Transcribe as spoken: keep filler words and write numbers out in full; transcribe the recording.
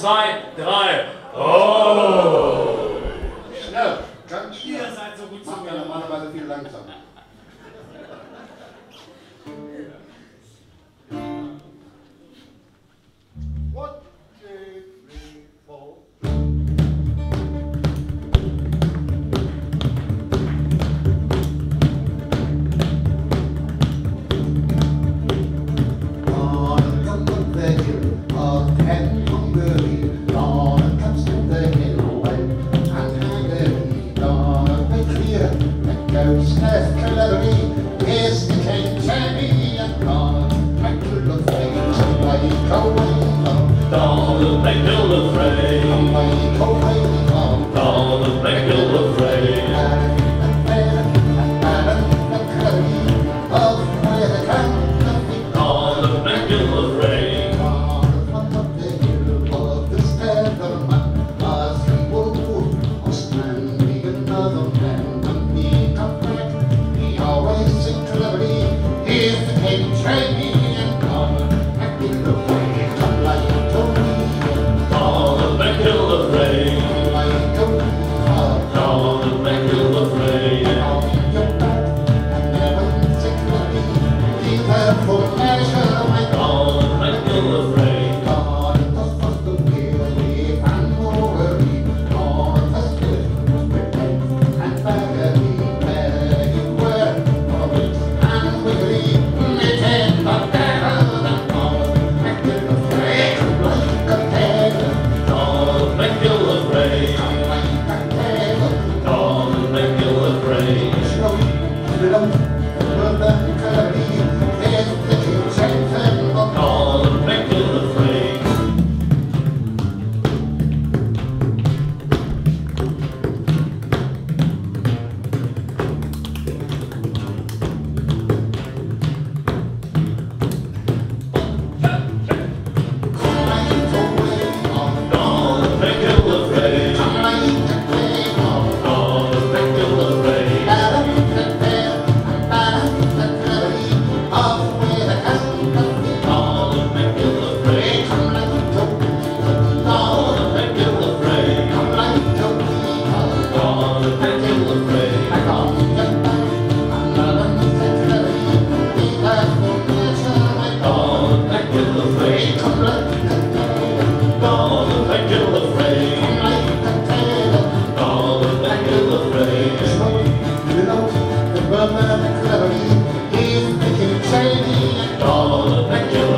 zwei, drei. Oh! Schnell, ganz schnell. Ihr seid so gut zu mir. Normalerweise viel langsamer. What? All the